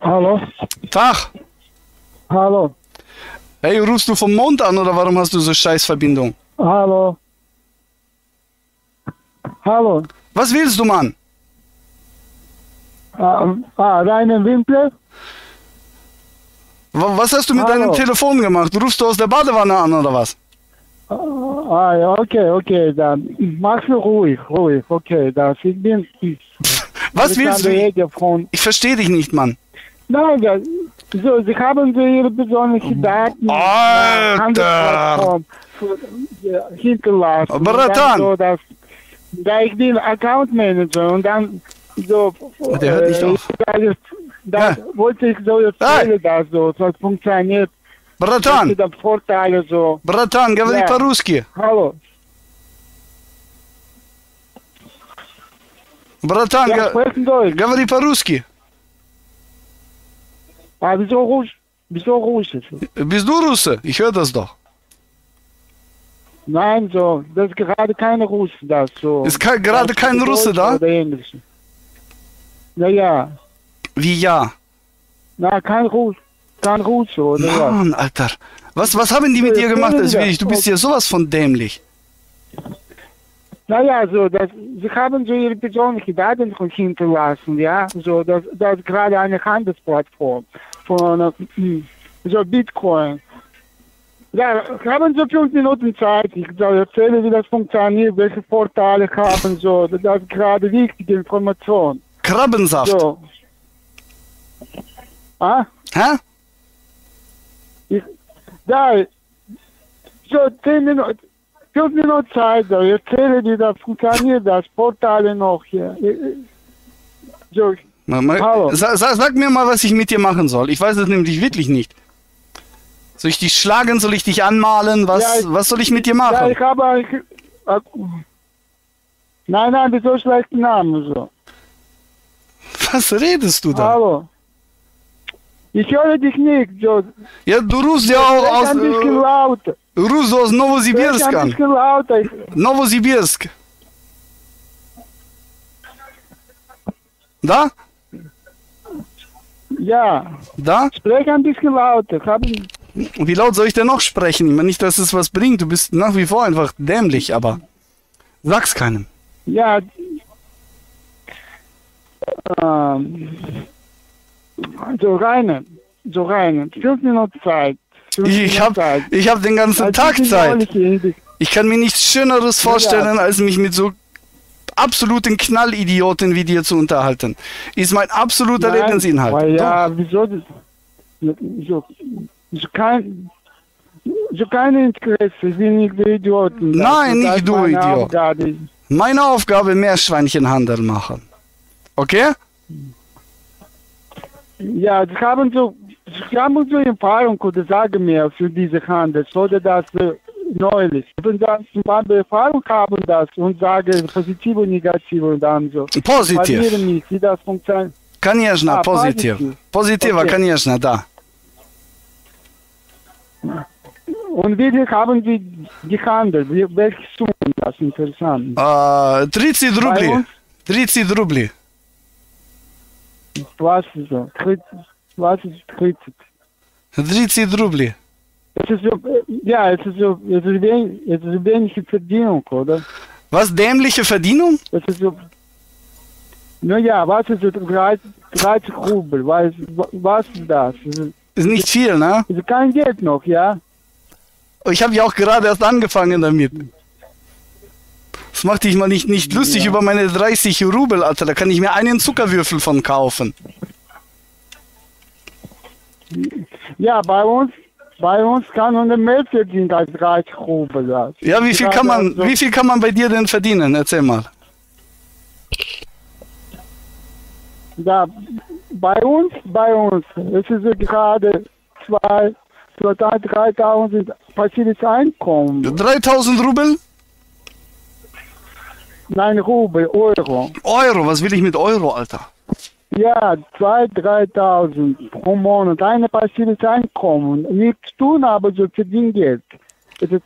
Hallo? Tag! Hallo! Hey, rufst du vom Mond an oder warum hast du so scheiß Verbindung? Hallo! Hallo! Was willst du, Mann? Deinen Wimpel? Was hast du mit deinem Telefon gemacht? Rufst du aus der Badewanne an oder was? Ah, okay, dann machst du ruhig, okay, das ich. Was willst du? Ich verstehe dich nicht, Mann. Nein, das, so, sie haben so ihre persönlichen Daten hinterlassen. Bratan! So, da ich bin Account Manager und dann so. Der hört nicht auf. Da wollte ich so erzählen, dass so, das funktioniert. Bratan! Vorteile, so. Bratan, говори по-русски. Hallo. Bratan, говори по-русски. А wieso Russisch? Bist du Russe? Ich höre das doch. Nein, so, das ist gerade keine Russen da. So. Ist gerade kein Russe da? Naja. Wie ja? Na, kein Russ. Kein Russe, oder was? Mann, Alter. Was haben die mit dir gemacht? Du bist ja sowas von dämlich. Naja, so, sie haben so ihre persönlichen Daten hinterlassen, ja. So, das ist gerade eine Handelsplattform von so Bitcoin. Ja, haben so 5 Minuten Zeit, ich erzähle, wie das funktioniert, welche Vorteile haben, so, das ist gerade wichtige Information. Krabbensaft. So. Ah? Hä? So 10 Minuten, 5 Minuten Zeit, so, ich erzähle dir, das funktioniert, das Vorteile noch hier. So, hallo. Sag mir mal, was ich mit dir machen soll, ich weiß es nämlich wirklich nicht. Soll ich dich schlagen? Soll ich dich anmalen? Was soll ich mit dir machen? Ja, ich habe... Nein, wieso schlechten Namen so? Was redest du da? Hallo. Ich höre dich nicht, so. Ja, du rufst ja auch aus... Du rufst aus Novosibirsk an. Ein bisschen lauter. Novosibirsk. Da? Ja. Da? Sprech ein bisschen lauter. Wie laut soll ich denn noch sprechen? Ich meine nicht, dass es was bringt. Du bist nach wie vor einfach dämlich, aber sag's keinem. Ja. So rein. 5 Minuten Zeit. Ich hab den ganzen Tag Zeit. Ich kann mir nichts Schöneres vorstellen, als mich mit so absoluten Knallidioten wie dir zu unterhalten. Ist mein absoluter Lebensinhalt. Ja, wieso das? So keine Interesse, ich bin nicht der Idiot. Nein, nicht du Idiot. Aufgabe. Meine Aufgabe, Meerschweinchenhandel machen. Okay? Ja, sie haben so Erfahrung, oder sage mir, für diese Handel, oder das neulich. Wenn sie eine Erfahrung haben, das und sagen, positiv und negativ und dann so. Positiv. Mich, wie das funktioniert. Конечно, positiv. Positiver, конечно, da. Und wie haben Sie gehandelt? Welche Summe das interessant? 30 Rubli. 30 Rubli. Was ist das? 30? 30 Rubli. Es ist wenig Verdienung, oder? Was, dämliche Verdienung? Es ist so... Naja, was ist das? 30 Rubel, was ist das? Ist nicht viel, ne? Ist kein Geld noch, ja? Ich habe ja auch gerade erst angefangen damit. Das macht dich mal nicht lustig über meine 30 Rubel, Alter. Da kann ich mir einen Zuckerwürfel von kaufen. Ja, bei uns kann man mehr verdienen als 30 Rubel. Das. Ja, wie viel kann man bei dir denn verdienen? Erzähl mal. Ja, bei uns, es ist gerade 3.000 passives Einkommen. 3.000 Rubel? Nein, Rubel, Euro. Euro, was will ich mit Euro, Alter? Ja, 3.000 pro Monat, ein passives Einkommen. Nichts tun, aber so verdienen Geld. Es ist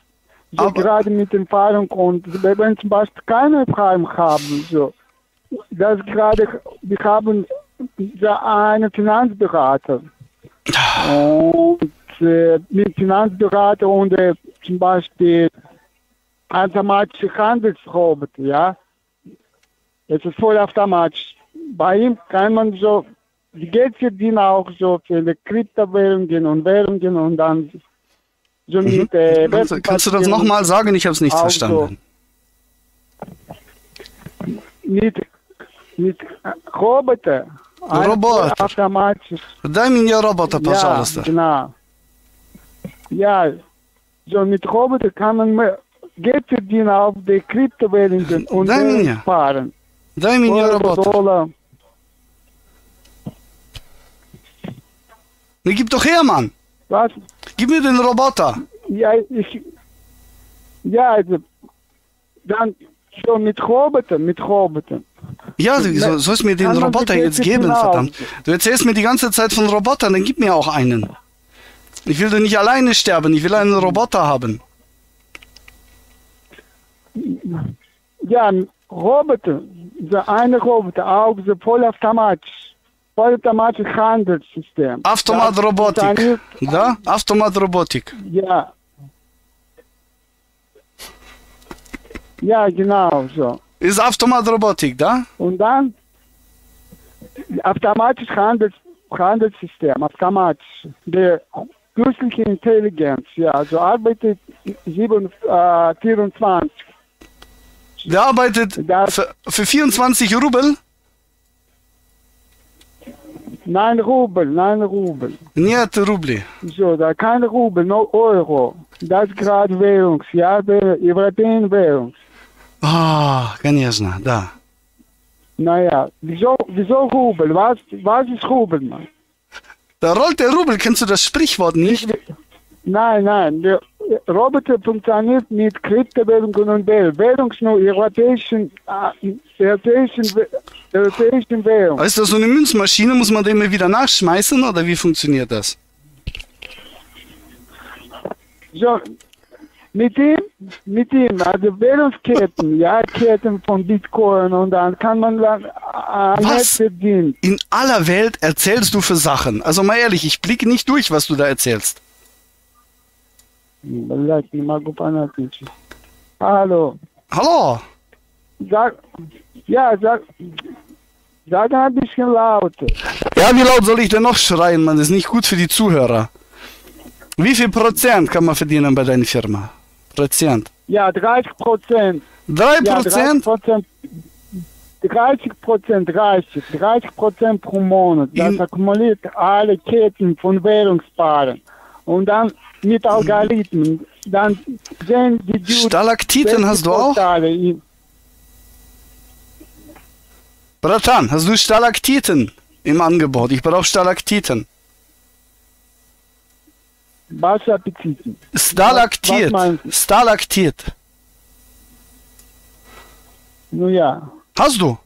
so gerade mit Erfahrung und wenn zum Beispiel keine Erfahrung haben, so. Das gerade, wir haben dieser eine Finanzberater. Und mit Finanzberater und zum Beispiel automatische Handelsroboter, ja. Es ist voll automatisch. Bei ihm kann man so Geld verdienen, auch so viele Kryptowährungen und Währungen und dann so mit kannst du das nochmal sagen? Ich habe es nicht verstanden. So mit Roboter. Робот. Дай мне робота, пожалуйста. Да, ja, so mit Roboter kann man Geld verdienen auf die Kryptowährungen und fahren. Дай мне робота. Ne, gib doch her, Mann. Was? Gib mir den Roboter. Ja, also, dann schon mit Robotern. Ja, du sollst mir den Roboter jetzt geben, verdammt. Du erzählst mir die ganze Zeit von Robotern, dann gib mir auch einen. Ich will doch nicht alleine sterben, ich will einen Roboter haben. Ja, Roboter, der eine Roboter, auch der vollautomatische Handelssystem. Automatrobotik, da? Automatrobotik. Ja. Ja, genau so. Ist Automatrobotik, da? Und dann automatisch Handelssystem, automatisch. Die künstliche Intelligenz, ja, also arbeitet 24. Der arbeitet für 24 Rubel? Nein, Rubel. Nicht Rubli. So, da kein Rubel, nur Euro. Das ist gerade Währungs, ja, der europäischen Währung. Ah, конечно, да. Naja, wieso Rubel? Was ist Rubel, Mann? Da rollt der Rubel, kennst du das Sprichwort nicht? Nein, der Roboter funktioniert mit Kryptowährungen und Währungs nur europäischen Währung. Ist das so eine Münzmaschine? Muss man den immer wieder nachschmeißen oder wie funktioniert das? So. Mit ihm, also Währungsketten, ja, Ketten von Bitcoin und dann kann man was verdienen. In aller Welt erzählst du für Sachen? Also mal ehrlich, ich blicke nicht durch, was du da erzählst. Hallo? Sag ein bisschen lauter. Ja, wie laut soll ich denn noch schreien, Mann? Das ist nicht gut für die Zuhörer. Wie viel Prozent kann man verdienen bei deiner Firma? Prozent. Ja, 30%. 3%? Ja, 30% pro Monat. Das akkumuliert alle Ketten von Währungspaaren. Und dann mit Algorithmen. Dann sehen die Stalaktiten hast du auch? Bratan, hast du Stalaktiten im Angebot? Ich brauche Stalaktiten. Wasserapetiten. Stalaktit. Stalaktit. Nun ja. Hast du?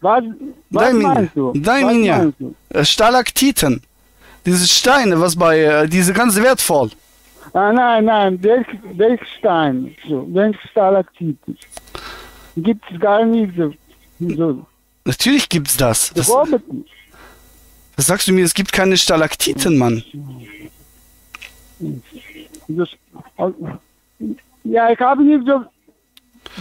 Was meinst du? Stalaktiten. Diese Steine, diese ganz wertvoll. Ah, nein, welche Steine? So, welche Stalaktiten? Gibt es gar nicht so. Natürlich gibt es das. Was sagst du mir? Es gibt keine Stalaktiten, Mann. Ja, ich habe nicht so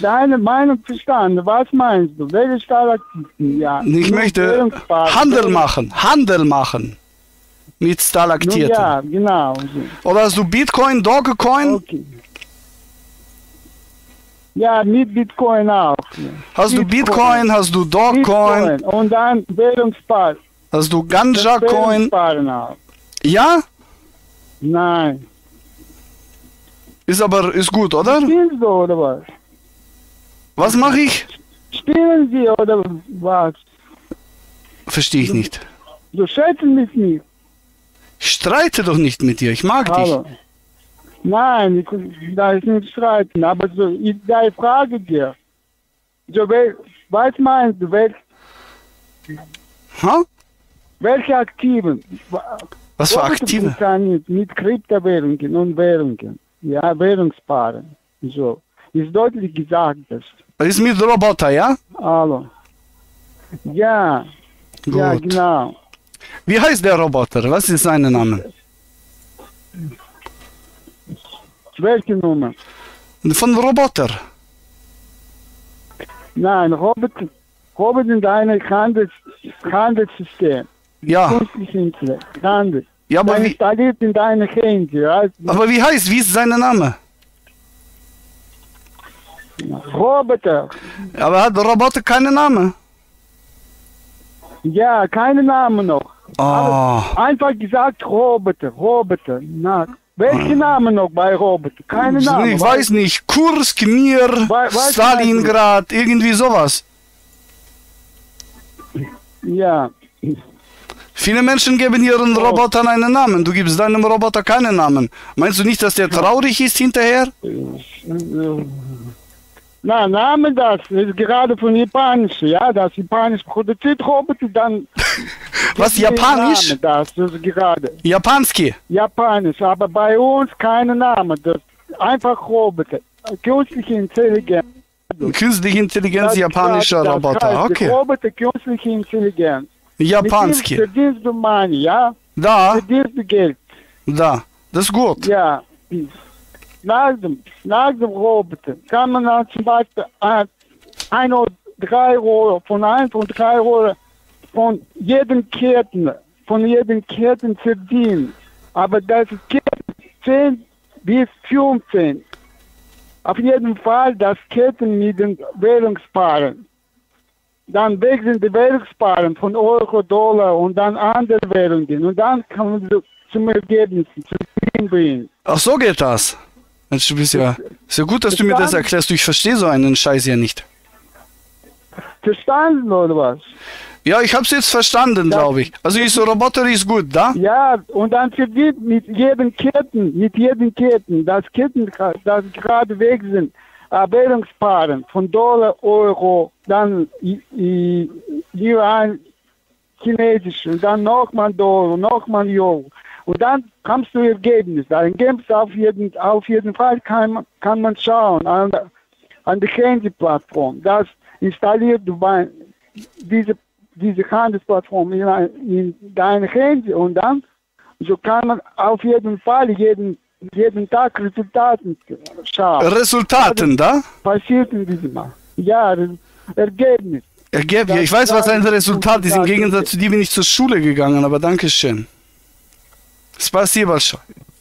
deine Meinung verstanden. Was meinst du? Welche Stalaktiten? Ja. Ich möchte Handel machen. Mit Stalaktiten. Ja, genau. Oder hast du Bitcoin, Dogecoin? Okay. Ja, mit Bitcoin auch. Hast du Dogecoin? Und dann Währungspaar. Hast du Ganja-Coin? Ja? Nein. Ist gut, oder? Spielst du, oder was? Was mache ich? Spielen Sie, oder was? Verstehe ich nicht. Du schätzt mich nicht. Ich streite doch nicht mit dir, ich mag dich. Nein, da ist nicht streiten, aber so, ich frage dir. So, was meinst du? Welche Aktiven? Was für Aktiven? Mit Kryptowährungen und Währungen. Ja, Währungspaare. So. Ist deutlich gesagt. Das ist mit Roboter, ja? Hallo. Ja, gut. Ja, genau. Wie heißt der Roboter? Was ist sein Name? Welche Nummer? Von Roboter. Nein, Roboter in einem Handelssystem. Ja. Künstliche Intelligenz. Handel. Ja, aber wie, installiert in deine Hände. Also, aber wie heißt, wie ist sein Name? Roboter. Aber hat Roboter keinen Namen? Ja, keinen Namen noch. Oh. Einfach gesagt Roboter, Roboter. Na, welchen Namen noch bei Roboter? Keinen Namen. Ich weiß nicht, Kursk, Mir, Stalingrad, irgendwie sowas. Ja. Viele Menschen geben ihren Robotern einen Namen. Du gibst deinem Roboter keinen Namen. Meinst du nicht, dass der traurig ist hinterher? Na, Name, das ist gerade von Japanisch. Ja, das Japanisch produziert Roboter, dann... Was, Japanisch? Name, das ist gerade. Japanski? Japanisch, aber bei uns kein Name. Das einfach Roboter. Künstliche Intelligenz. Künstliche Intelligenz, das japanischer das Roboter. Heißt, okay. Roboter, künstliche Intelligenz. Japanski. Verdienst du Money, ja? Da. Verdienst du Geld. Da. Das ist gut. Ja. Nach dem Roboter kann man dann zum Beispiel 1 oder 3 Rohre, von 1 und 3 Rohre von jedem Ketten verdienen. Aber das ist Ketten 10 bis 15. Auf jeden Fall das Ketten mit den Währungspaaren. Dann wechseln die Währungspaaren von Euro, Dollar und dann andere Währungen. Und dann kann man zum Ergebnis bringen. Ach, so geht das. Es ist ja gut, dass du mir das erklärst. Ich verstehe so einen Scheiß ja nicht. Verstanden oder was? Ja, ich habe es jetzt verstanden, glaube ich. Also ist Roboter ist gut, da? Ja, und dann verdient mit jedem Ketten, das Ketten, das gerade wechseln, Währungspaaren von Dollar, Euro, dann Yuan, Chinesisch und dann nochmal Dollar, nochmal Euro. Und dann kommst du Ergebnis. Ein Ergebnis auf jeden Fall kann man schauen an die Handyplattform. Das installiert du bei diese Handelsplattform in dein Handy und dann so kann man auf jeden Fall jeden Tag Resultaten schauen. Resultaten, da? Passiert in diesem Mal. Ja, Ergebnis. Ergebnis. Ich weiß, was ein Resultat ist. Im Gegensatz zu dir bin ich zur Schule gegangen, aber danke schön. Спасибо.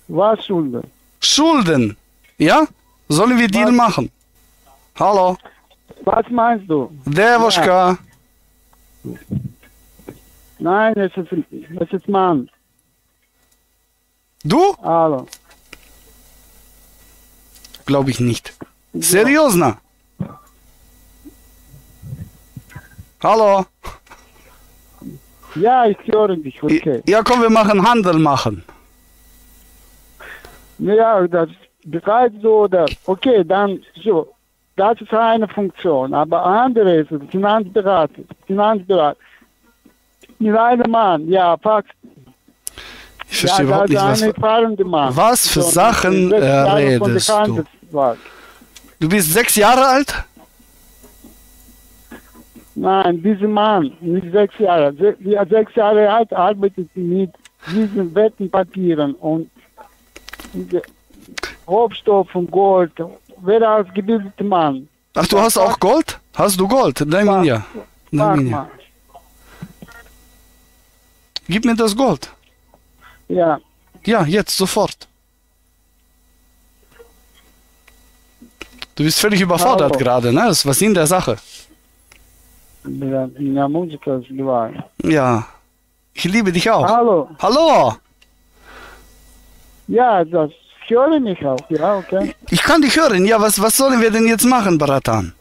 Was Schulden? Schulden, ja? Sollen wir Deal machen? Hallo? Was meinst du? Девушка. Ja. Nein, es ist Mann. Du? Hallo. Glaube ich nicht. Ja. Seriösna? Hallo? Ja, ich höre dich, okay. Ja, komm, wir machen Handel machen. Ja, das bereits so, oder? Okay, dann so. Das ist eine Funktion, aber andere ist Finanzberater. In einem Mann, ja, Fax. Ich verstehe überhaupt nicht, was für Sachen redest du? Du bist 6 Jahre alt? Nein, dieser Mann, nicht 6 Jahre. Ja, 6 Jahre alt arbeitet mit diesen Wettenpapieren und Rohstoff und Gold. Wer ausgebildete Mann. Ach, du hast auch Gold? Hast du Gold? Nein, ja. Nein, gib mir das Gold. Ja. Ja, jetzt, sofort. Du bist völlig überfordert gerade, ne? Das ist was in der Sache. Ja, ich liebe dich auch. Hallo. Hallo. Ja, das höre mich auch. Ja, okay. Ich kann dich hören. Ja, was sollen wir denn jetzt machen, Baratan?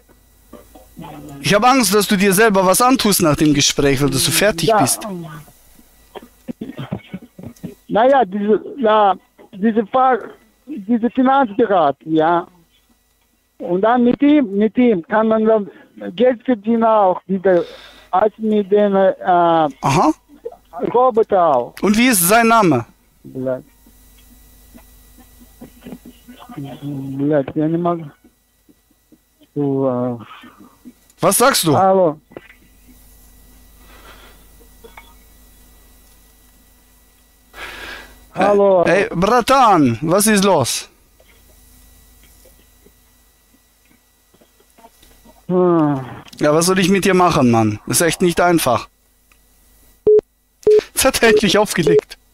Ich habe Angst, dass du dir selber was antust nach dem Gespräch, weil du so fertig bist. Naja, diese Finanzberat, ja. Und dann mit ihm kann man dann Geld verdienen auch, wieder, als mit den Roboter auch. Und wie ist sein Name? Was sagst du? Hallo. Hallo. Hey, Bratan, was ist los? Ja, was soll ich mit dir machen, Mann? Ist echt nicht einfach. Jetzt hat er endlich aufgelegt.